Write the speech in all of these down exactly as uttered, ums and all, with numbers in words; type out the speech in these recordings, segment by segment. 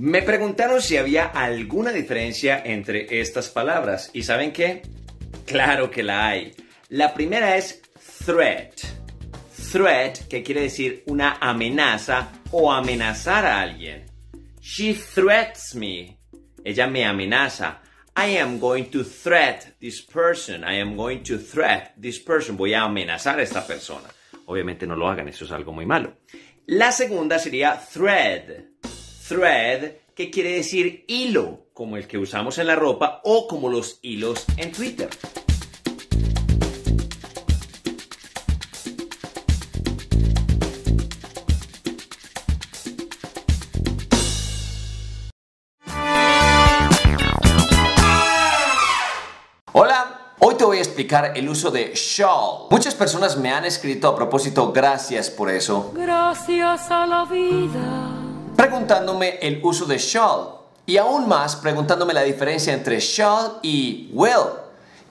Me preguntaron si había alguna diferencia entre estas palabras y ¿saben qué? Claro que la hay. La primera es threat. Threat, que quiere decir una amenaza o amenazar a alguien. She threats me. Ella me amenaza. I am going to threat this person. I am going to threat this person. Voy a amenazar a esta persona. Obviamente no lo hagan, eso es algo muy malo. La segunda sería thread. Thread, que quiere decir hilo, como el que usamos en la ropa o como los hilos en Twitter. Explicar el uso de shall. Muchas personas me han escrito a propósito, gracias por eso. Gracias a la vida. Preguntándome el uso de shall y aún más preguntándome la diferencia entre shall y will.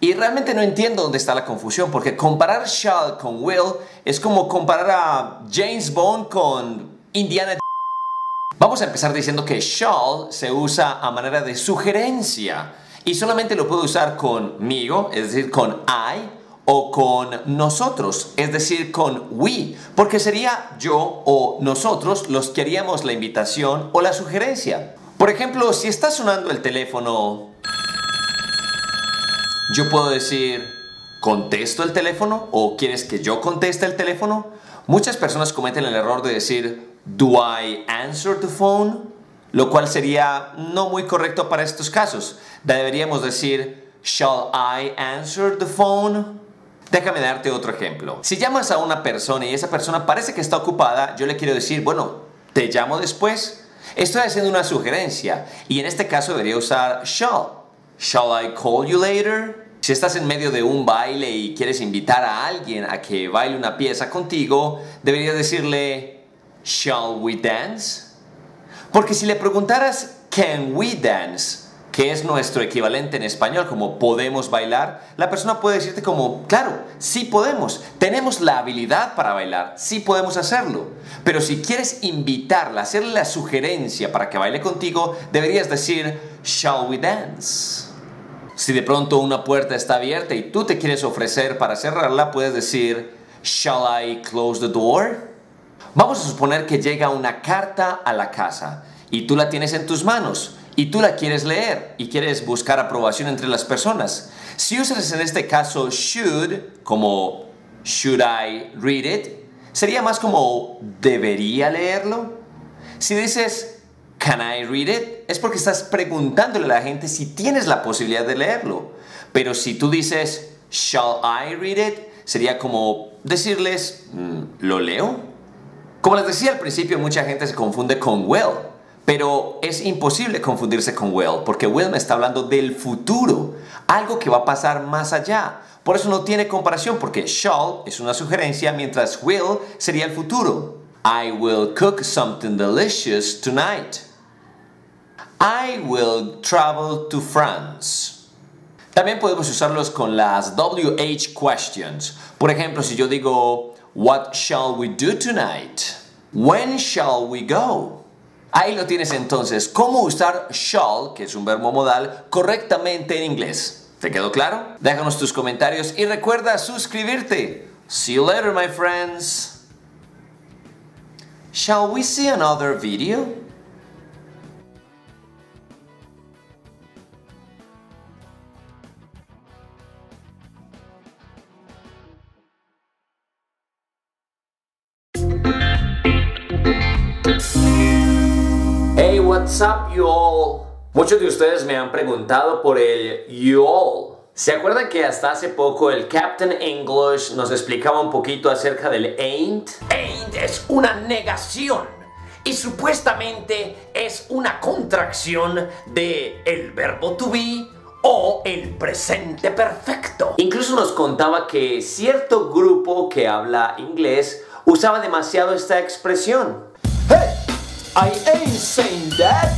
Y realmente no entiendo dónde está la confusión porque comparar shall con will es como comparar a James Bond con Indiana. Vamos a empezar diciendo que shall se usa a manera de sugerencia. Y solamente lo puedo usar conmigo, es decir, con I, o con nosotros, es decir, con we, porque sería yo o nosotros los que haríamos la invitación o la sugerencia. Por ejemplo, si está sonando el teléfono, yo puedo decir, ¿contesto el teléfono? ¿O quieres que yo conteste el teléfono? Muchas personas cometen el error de decir, ¿do I answer the phone? Lo cual sería no muy correcto para estos casos. Deberíamos decir, ¿shall I answer the phone? Déjame darte otro ejemplo. Si llamas a una persona y esa persona parece que está ocupada, yo le quiero decir, bueno, ¿te llamo después? Estoy haciendo una sugerencia y en este caso debería usar shall. ¿Shall I call you later? Si estás en medio de un baile y quieres invitar a alguien a que baile una pieza contigo, deberías decirle, ¿shall we dance? Porque si le preguntaras, ¿can we dance?, que es nuestro equivalente en español, como ¿podemos bailar?, la persona puede decirte como, claro, sí podemos, tenemos la habilidad para bailar, sí podemos hacerlo. Pero si quieres invitarla, hacerle la sugerencia para que baile contigo, deberías decir, ¿shall we dance? Si de pronto una puerta está abierta y tú te quieres ofrecer para cerrarla, puedes decir, ¿shall I close the door? Vamos a suponer que llega una carta a la casa y tú la tienes en tus manos y tú la quieres leer y quieres buscar aprobación entre las personas. Si usas en este caso should como should I read it, sería más como ¿debería leerlo? Si dices can I read it, es porque estás preguntándole a la gente si tienes la posibilidad de leerlo. Pero si tú dices shall I read it, sería como decirles ¿lo leo? Como les decía al principio, mucha gente se confunde con will, pero es imposible confundirse con will, porque will me está hablando del futuro, algo que va a pasar más allá. Por eso no tiene comparación, porque shall es una sugerencia, mientras will sería el futuro. I will cook something delicious tonight. I will travel to France. También podemos usarlos con las W H questions. Por ejemplo, si yo digo what shall we do tonight? When shall we go? Ahí lo tienes entonces, cómo usar shall, que es un verbo modal, correctamente en inglés. ¿Te quedó claro? Déjanos tus comentarios y recuerda suscribirte. See you later, my friends. Shall we see another video? Hey, what's up, you all? Muchos de ustedes me han preguntado por el you all. ¿Se acuerdan que hasta hace poco el Captain English nos explicaba un poquito acerca del ain't? Ain't es una negación y supuestamente es una contracción de el verbo to be o el presente perfecto. Incluso nos contaba que cierto grupo que habla inglés usaba demasiado esta expresión. Hey, I ain't saying that.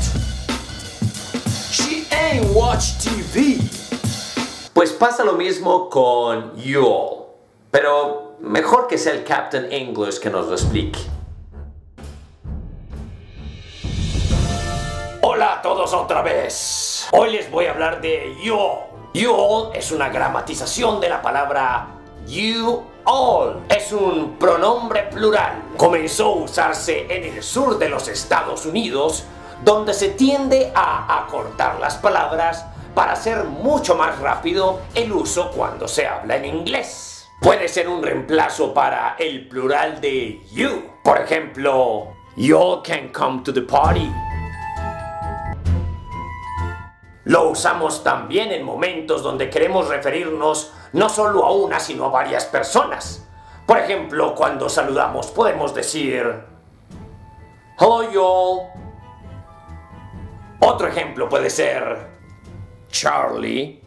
She ain't watch T V. Pues pasa lo mismo con you all, pero mejor que sea el Captain English que nos lo explique. ¡Bienvenidos otra vez! Hoy les voy a hablar de you all. You all es una gramatización de la palabra you all. Es un pronombre plural. Comenzó a usarse en el sur de los Estados Unidos, donde se tiende a acortar las palabras para hacer mucho más rápido el uso cuando se habla en inglés. Puede ser un reemplazo para el plural de you. Por ejemplo, you all can come to the party. Lo usamos también en momentos donde queremos referirnos no solo a una, sino a varias personas. Por ejemplo, cuando saludamos podemos decir hello you all. Otro ejemplo puede ser Charlie,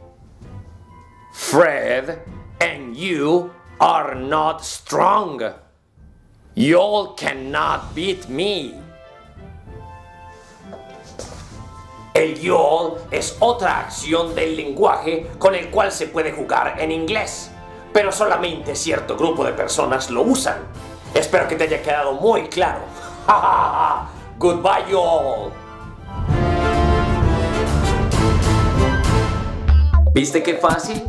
Fred and you are not strong. You all cannot beat me. El you all es otra acción del lenguaje con el cual se puede jugar en inglés, pero solamente cierto grupo de personas lo usan. Espero que te haya quedado muy claro. Goodbye you all. ¿Viste qué fácil?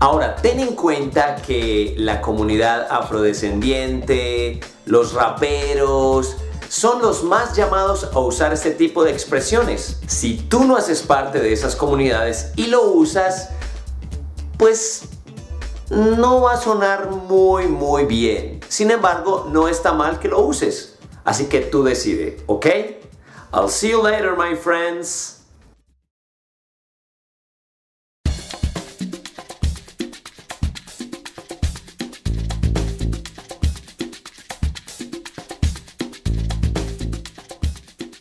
Ahora, ten en cuenta que la comunidad afrodescendiente, los raperos, son los más llamados a usar este tipo de expresiones. Si tú no haces parte de esas comunidades y lo usas, pues no va a sonar muy muy bien. Sin embargo, no está mal que lo uses. Así que tú decide, ¿ok? I'll see you later, my friends.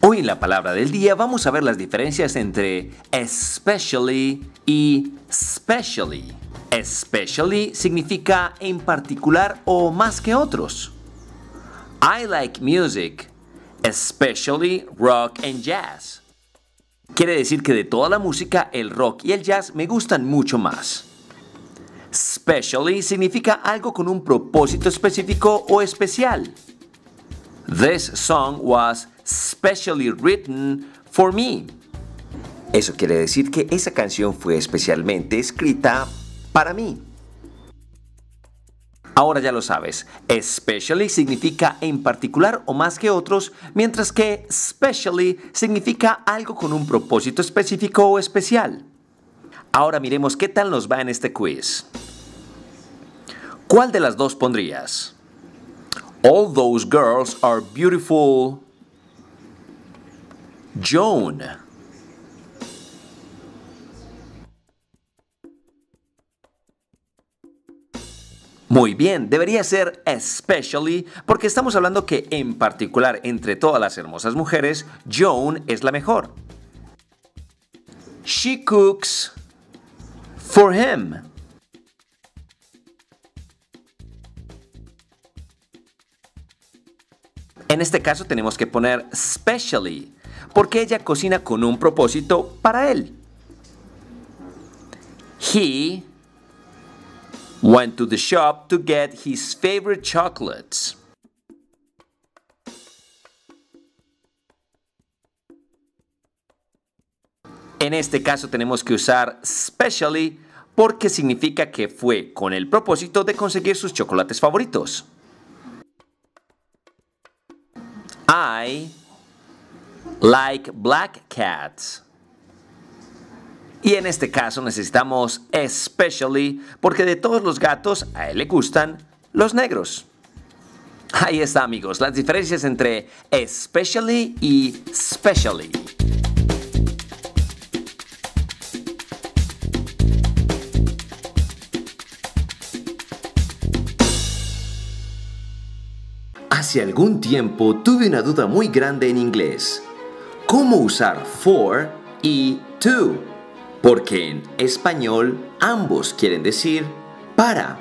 Hoy en la palabra del día vamos a ver las diferencias entre especially y specially. Especially significa en particular o más que otros. I like music, especially rock and jazz. Quiere decir que de toda la música, el rock y el jazz me gustan mucho más. Specially significa algo con un propósito específico o especial. This song was specially written for me. Eso quiere decir que esa canción fue especialmente escrita para mí. Ahora ya lo sabes, especially significa en particular o más que otros, mientras que specially significa algo con un propósito específico o especial. Ahora miremos qué tal nos va en este quiz. ¿Cuál de las dos pondrías? All those girls are beautiful. Joan. Muy bien, debería ser especially porque estamos hablando que en particular entre todas las hermosas mujeres, Joan es la mejor. She cooks for him. En este caso tenemos que poner specially, porque ella cocina con un propósito para él. He went to the shop to get his favorite chocolates. En este caso tenemos que usar specially porque significa que fue con el propósito de conseguir sus chocolates favoritos. I like black cats. Y en este caso necesitamos especially porque de todos los gatos a él le gustan los negros. Ahí está, amigos, las diferencias entre especially y specially. Hace algún tiempo tuve una duda muy grande en inglés. ¿Cómo usar for y to? Porque en español ambos quieren decir para.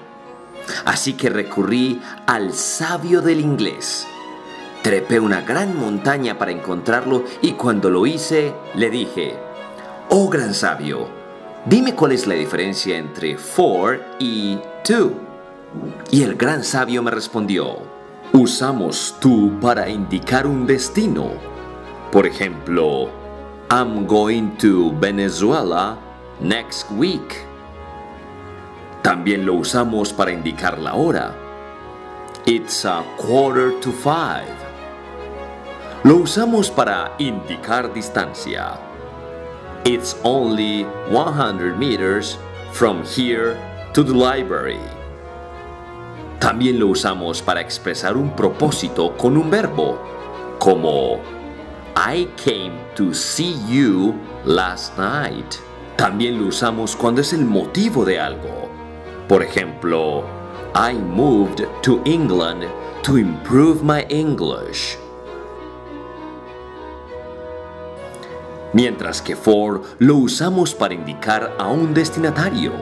Así que recurrí al sabio del inglés. Trepé una gran montaña para encontrarlo y cuando lo hice, le dije: oh, gran sabio, dime cuál es la diferencia entre for y to. Y el gran sabio me respondió: usamos to para indicar un destino. Por ejemplo, I'm going to Venezuela next week. También lo usamos para indicar la hora. It's a quarter to five. Lo usamos para indicar distancia. It's only one hundred meters from here to the library. También lo usamos para expresar un propósito con un verbo, como I came to see you last night. También lo usamos cuando es el motivo de algo. Por ejemplo, I moved to England to improve my English. Mientras que for lo usamos para indicar a un destinatario.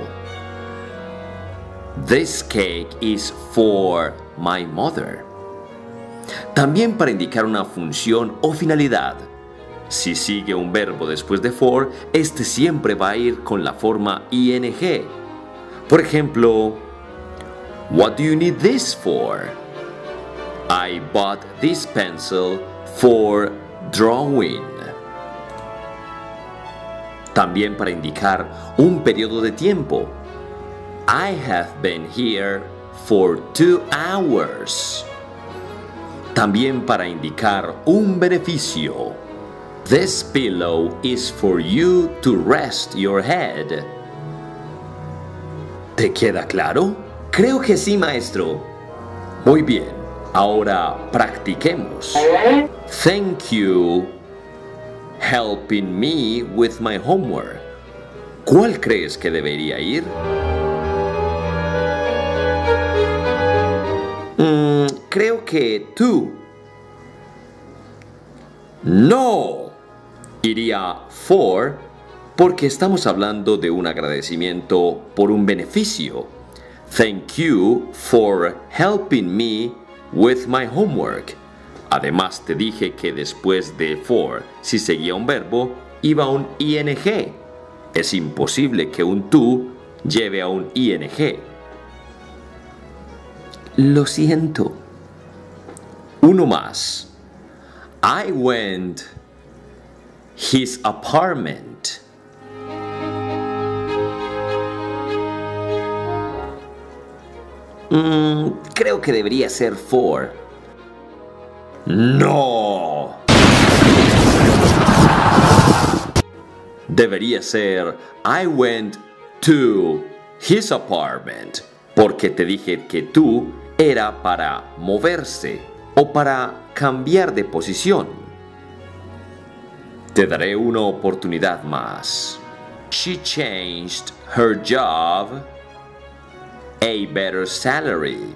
This cake is for my mother. También para indicar una función o finalidad. Si sigue un verbo después de for, este siempre va a ir con la forma ing. Por ejemplo, what do you need this for? I bought this pencil for drawing. También para indicar un periodo de tiempo. I have been here for two hours. También para indicar un beneficio. This pillow is for you to rest your head. ¿Te queda claro? Creo que sí, maestro. Muy bien, ahora practiquemos. Thank you helping me with my homework. ¿Cuál crees que debería ir? Mm, creo que tú. No, iría for porque estamos hablando de un agradecimiento por un beneficio. Thank you for helping me with my homework. Además te dije que después de for, si seguía un verbo, iba un ing. Es imposible que un tú lleve a un ing. Lo siento. Uno más. I went to his apartment. Mm, creo que debería ser for. No. Debería ser I went to his apartment. Porque te dije que tú era para moverse o para cambiar de posición. Te daré una oportunidad más. She changed her job, a better salary.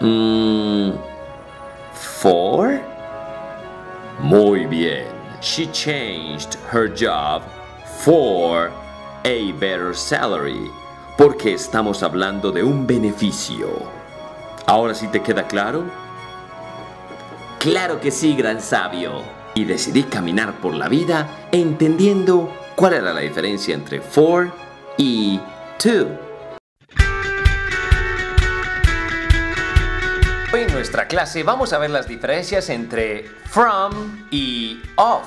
Mm, for? Muy bien. She changed her job for a better salary, porque estamos hablando de un beneficio. ¿Ahora sí te queda claro? Claro que sí, gran sabio. Y decidí caminar por la vida entendiendo cuál era la diferencia entre for y to. Hoy en nuestra clase vamos a ver las diferencias entre from y of.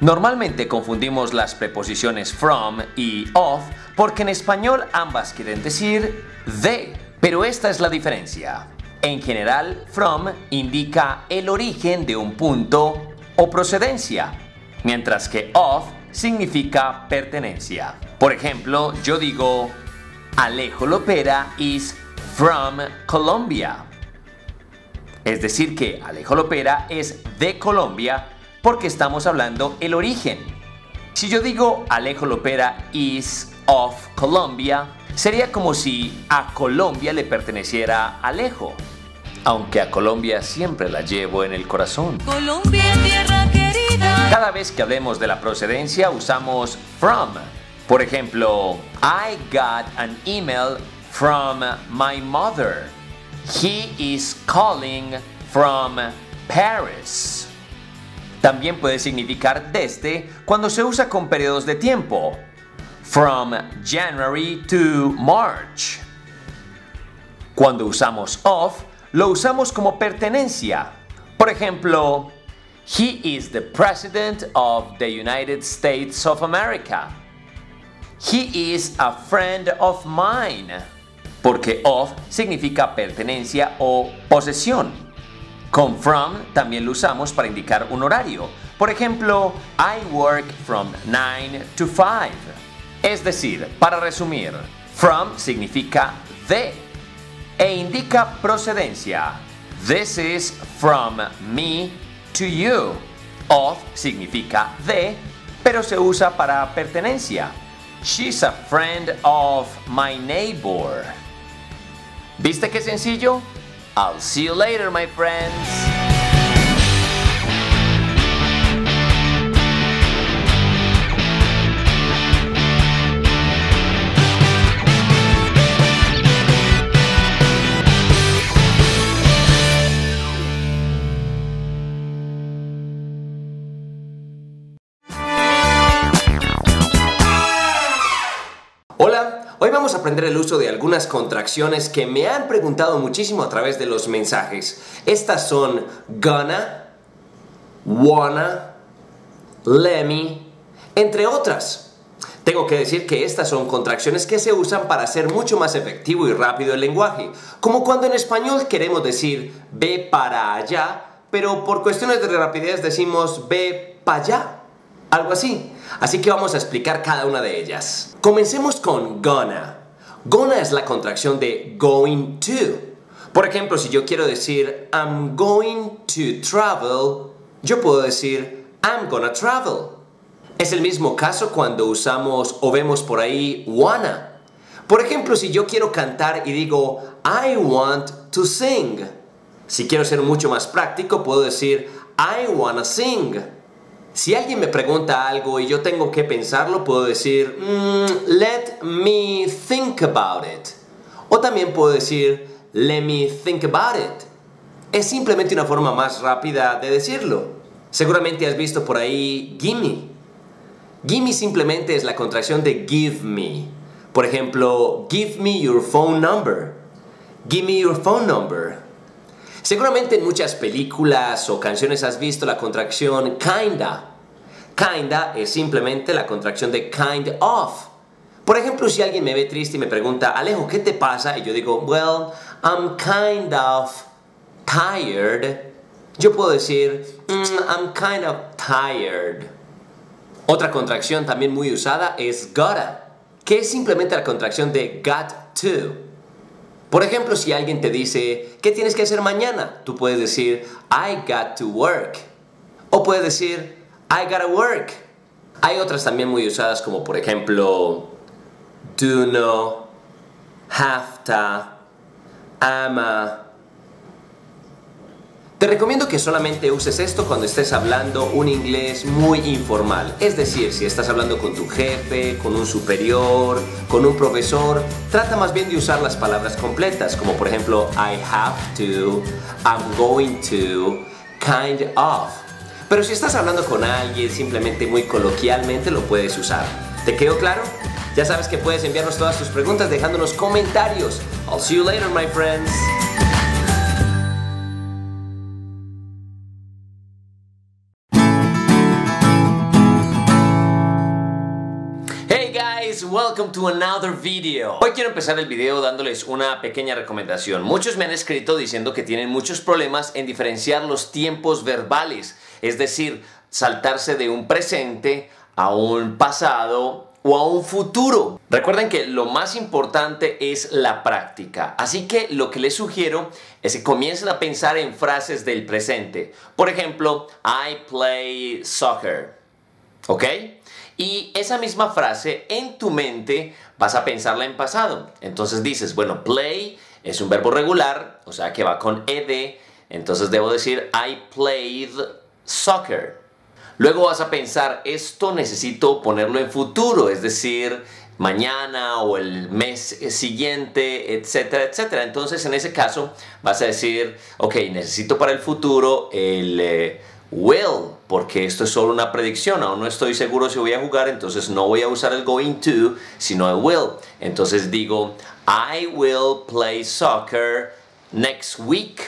Normalmente confundimos las preposiciones from y of porque en español ambas quieren decir de, pero esta es la diferencia. En general, from indica el origen de un punto o procedencia, mientras que of significa pertenencia. Por ejemplo, yo digo, Alejo Lopera is from Colombia. Es decir que Alejo Lopera es de Colombia, porque estamos hablando el origen. Si yo digo Alejo Lopera is of Colombia, sería como si a Colombia le perteneciera Alejo. Aunque a Colombia siempre la llevo en el corazón. Colombia, tierra querida. Cada vez que hablemos de la procedencia usamos from. Por ejemplo, I got an email from my mother. He is calling from Paris. También puede significar desde cuando se usa con periodos de tiempo. From January to March. Cuando usamos of, lo usamos como pertenencia. Por ejemplo, he is the President of the United States of America. He is a friend of mine. Porque of significa pertenencia o posesión. Con from también lo usamos para indicar un horario. Por ejemplo, I work from nine to five. Es decir, para resumir, from significa de e indica procedencia. This is from me to you. Of significa de, pero se usa para pertenencia. She's a friend of my neighbor. ¿Viste qué sencillo? I'll see you later, my friends. Hoy vamos a aprender el uso de algunas contracciones que me han preguntado muchísimo a través de los mensajes. Estas son gonna, wanna, lemme, entre otras. Tengo que decir que estas son contracciones que se usan para hacer mucho más efectivo y rápido el lenguaje, como cuando en español queremos decir ve para allá, pero por cuestiones de rapidez decimos ve para allá. Algo así. Así que vamos a explicar cada una de ellas. Comencemos con gonna. Gonna es la contracción de going to. Por ejemplo, si yo quiero decir I'm going to travel, yo puedo decir I'm gonna travel. Es el mismo caso cuando usamos o vemos por ahí wanna. Por ejemplo, si yo quiero cantar y digo I want to sing. Si quiero ser mucho más práctico, puedo decir I wanna sing. Si alguien me pregunta algo y yo tengo que pensarlo, puedo decir, mm, let me think about it. O también puedo decir, let me think about it. Es simplemente una forma más rápida de decirlo. Seguramente has visto por ahí, gimme. Gimme simplemente es la contracción de give me. Por ejemplo, give me your phone number. Give me your phone number. Seguramente en muchas películas o canciones has visto la contracción kinda. Kinda es simplemente la contracción de kind of. Por ejemplo, si alguien me ve triste y me pregunta, Alejo, ¿qué te pasa? Y yo digo, well, I'm kind of tired. Yo puedo decir, mm, I'm kind of tired. Otra contracción también muy usada es gotta, que es simplemente la contracción de got to. Por ejemplo, si alguien te dice, ¿qué tienes que hacer mañana? Tú puedes decir, I got to work. O puedes decir, I gotta work. Hay otras también muy usadas como, por ejemplo, do no, have to, am a. Te recomiendo que solamente uses esto cuando estés hablando un inglés muy informal. Es decir, si estás hablando con tu jefe, con un superior, con un profesor, trata más bien de usar las palabras completas, como por ejemplo, I have to, I'm going to, kind of. Pero si estás hablando con alguien simplemente muy coloquialmente, lo puedes usar. ¿Te quedó claro? Ya sabes que puedes enviarnos todas tus preguntas dejándonos comentarios. I'll see you later, my friends. Welcome to another video. Hoy quiero empezar el video dándoles una pequeña recomendación. Muchos me han escrito diciendo que tienen muchos problemas en diferenciar los tiempos verbales, es decir, saltarse de un presente a un pasado o a un futuro. Recuerden que lo más importante es la práctica, así que lo que les sugiero es que comiencen a pensar en frases del presente. Por ejemplo, I play soccer. ¿Ok? Y esa misma frase en tu mente vas a pensarla en pasado. Entonces dices, bueno, play es un verbo regular, o sea que va con ed, entonces debo decir I played soccer. Luego vas a pensar, esto necesito ponerlo en futuro, es decir, mañana o el mes siguiente, etcétera, etcétera. Entonces en ese caso vas a decir, ok, necesito para el futuro el... Eh, will, porque esto es solo una predicción, aún no estoy seguro si voy a jugar, entonces no voy a usar el going to, sino el will. Entonces digo, I will play soccer next week.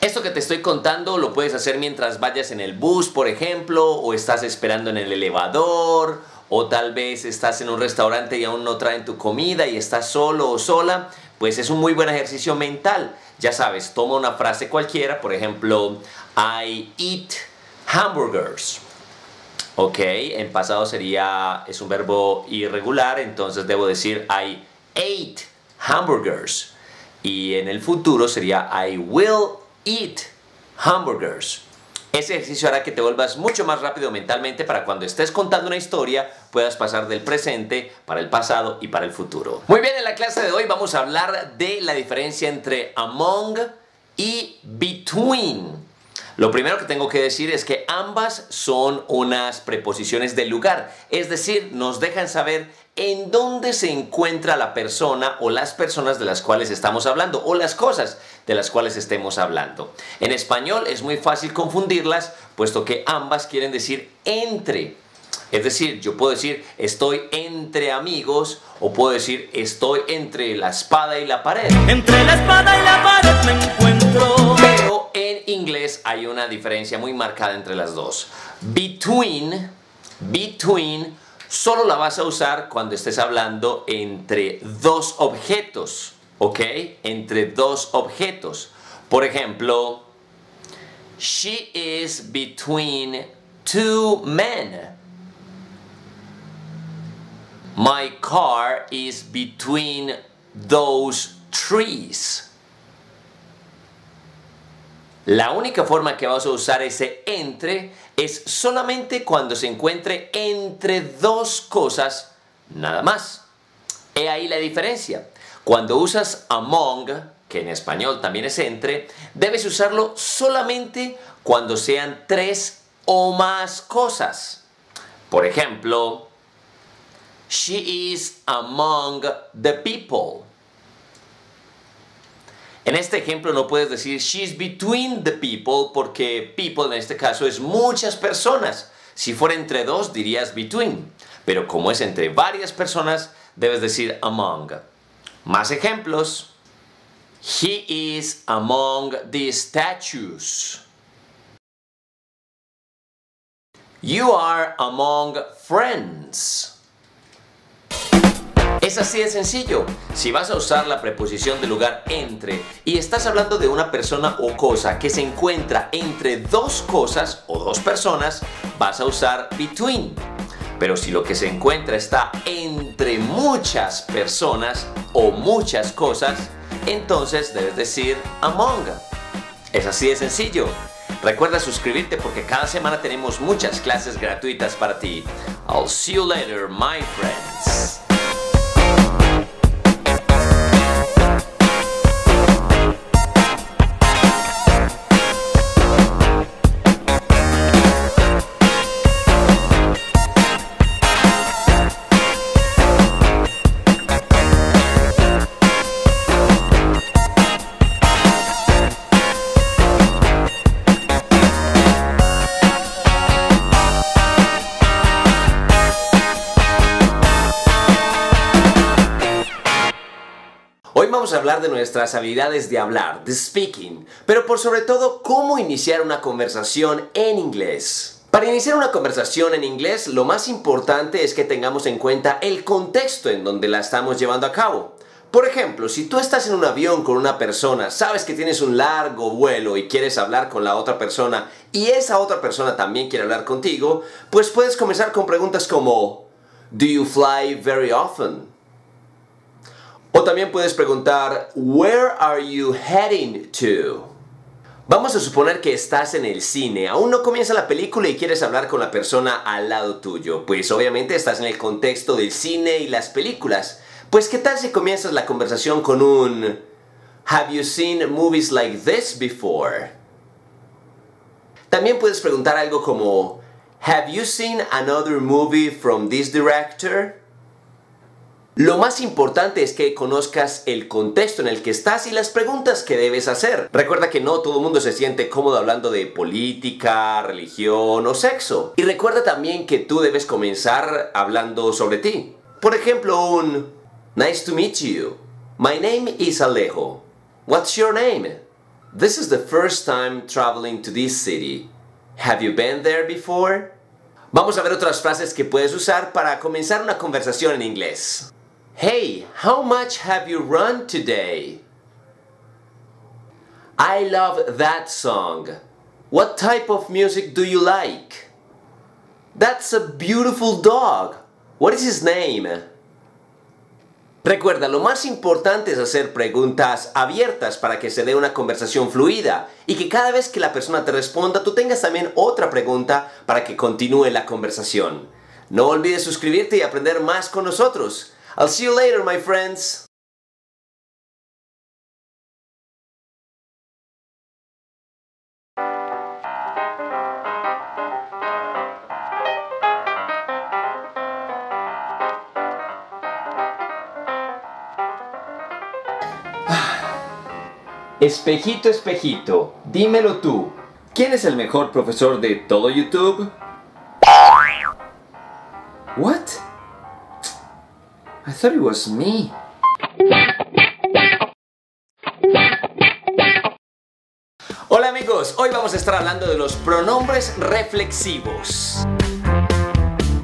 Esto que te estoy contando lo puedes hacer mientras vayas en el bus, por ejemplo, o estás esperando en el elevador, o tal vez estás en un restaurante y aún no traen tu comida y estás solo o sola. Pues es un muy buen ejercicio mental. Ya sabes, toma una frase cualquiera, por ejemplo, I eat hamburgers. Ok, en pasado sería, es un verbo irregular, entonces debo decir I ate hamburgers. Y en el futuro sería I will eat hamburgers. Ese ejercicio hará que te vuelvas mucho más rápido mentalmente para cuando estés contando una historia puedas pasar del presente para el pasado y para el futuro. Muy bien, en la clase de hoy vamos a hablar de la diferencia entre among y between. Lo primero que tengo que decir es que ambas son unas preposiciones del lugar, es decir, nos dejan saber en dónde se encuentra la persona o las personas de las cuales estamos hablando o las cosas de las cuales estemos hablando. En español es muy fácil confundirlas, puesto que ambas quieren decir entre. Es decir, yo puedo decir estoy entre amigos o puedo decir estoy entre la espada y la pared. Entre la espada y la pared me encuentro. Pero en inglés hay una diferencia muy marcada entre las dos. Between, between solo la vas a usar cuando estés hablando entre dos objetos, ¿ok? Entre dos objetos. Por ejemplo, she is between two men. My car is between those trees. La única forma que vas a usar ese entre es solamente cuando se encuentre entre dos cosas, nada más. He ahí la diferencia. Cuando usas among, que en español también es entre, debes usarlo solamente cuando sean tres o más cosas. Por ejemplo, she is among the people. En este ejemplo no puedes decir she's between the people porque people en este caso es muchas personas. Si fuera entre dos dirías between, pero como es entre varias personas debes decir among. Más ejemplos. He is among the statues. You are among friends. Es así de sencillo. Si vas a usar la preposición de lugar entre y estás hablando de una persona o cosa que se encuentra entre dos cosas o dos personas, vas a usar between. Pero si lo que se encuentra está entre muchas personas o muchas cosas, entonces debes decir among. Es así de sencillo. Recuerda suscribirte porque cada semana tenemos muchas clases gratuitas para ti. I'll see you later, my friends. Vamos a hablar de nuestras habilidades de hablar, de speaking, pero por sobre todo, cómo iniciar una conversación en inglés. Para iniciar una conversación en inglés, lo más importante es que tengamos en cuenta el contexto en donde la estamos llevando a cabo. Por ejemplo, si tú estás en un avión con una persona, sabes que tienes un largo vuelo y quieres hablar con la otra persona y esa otra persona también quiere hablar contigo, pues puedes comenzar con preguntas como ¿Do you fly very often? O también puedes preguntar, where are you heading to? Vamos a suponer que estás en el cine, aún no comienza la película y quieres hablar con la persona al lado tuyo. Pues obviamente estás en el contexto del cine y las películas. Pues ¿qué tal si comienzas la conversación con un have you seen movies like this before? También puedes preguntar algo como have you seen another movie from this director? Lo más importante es que conozcas el contexto en el que estás y las preguntas que debes hacer. Recuerda que no todo el mundo se siente cómodo hablando de política, religión o sexo. Y recuerda también que tú debes comenzar hablando sobre ti. Por ejemplo, un Nice to meet you. My name is Alejo. What's your name? This is the first time traveling to this city. Have you been there before? Vamos a ver otras frases que puedes usar para comenzar una conversación en inglés. Hey, how much have you run today? I love that song. What type of music do you like? That's a beautiful dog. What is his name? Recuerda, lo más importante es hacer preguntas abiertas para que se dé una conversación fluida y que cada vez que la persona te responda, tú tengas también otra pregunta para que continúe la conversación. No olvides suscribirte y aprender más con nosotros. I'll see you later, my friends. Espejito, espejito, dímelo tú, ¿quién es el mejor profesor de todo YouTube? What? I thought it was me. Hola amigos, hoy vamos a estar hablando de los pronombres reflexivos.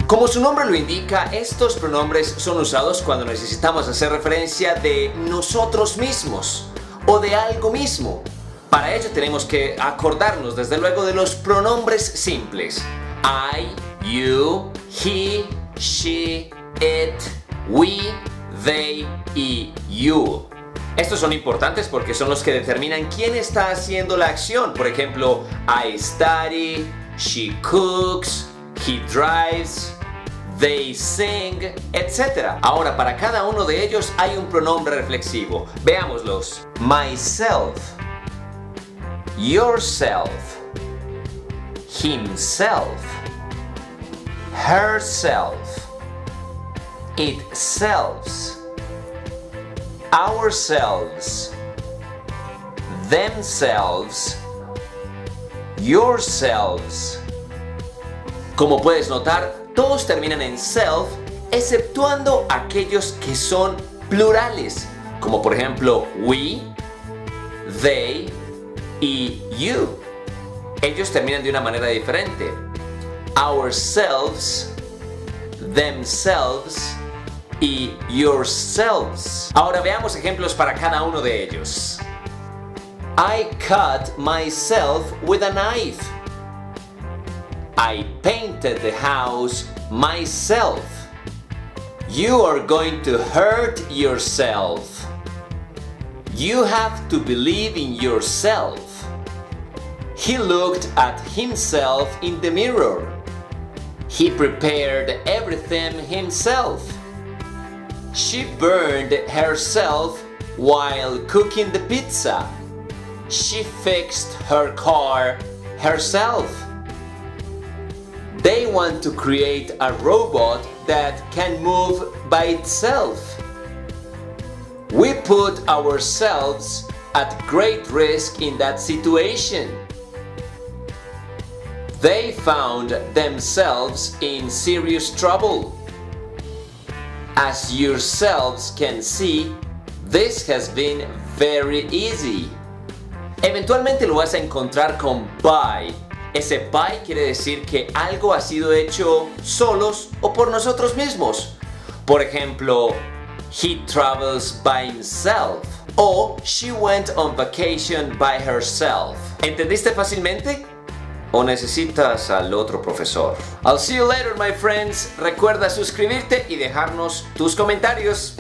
Como su nombre lo indica, estos pronombres son usados cuando necesitamos hacer referencia de nosotros mismos o de algo mismo. Para ello tenemos que acordarnos desde luego de los pronombres simples. I, you, he, she, it, we, they y you. Estos son importantes porque son los que determinan quién está haciendo la acción. Por ejemplo, I study, she cooks, he drives, they sing, etcétera. Ahora, para cada uno de ellos hay un pronombre reflexivo. Veámoslos. Myself, yourself, himself, herself, itself, ourselves, themselves, yourselves. Como puedes notar, todos terminan en self, exceptuando aquellos que son plurales, como por ejemplo we, they y you. Ellos terminan de una manera diferente. Ourselves, themselves y yourselves. Ahora veamos ejemplos para cada uno de ellos. I cut myself with a knife. I painted the house myself. You are going to hurt yourself. You have to believe in yourself. He looked at himself in the mirror. He prepared everything himself. She burned herself while cooking the pizza. She fixed her car herself. They want to create a robot that can move by itself. We put ourselves at great risk in that situation. They found themselves in serious trouble. As yourselves can see, this has been very easy. Eventualmente lo vas a encontrar con by. Ese by quiere decir que algo ha sido hecho solos o por nosotros mismos. Por ejemplo, he travels by himself o she went on vacation by herself. ¿Entendiste fácilmente? ¿O necesitas al otro profesor? I'll see you later, my friends. Recuerda suscribirte y dejarnos tus comentarios.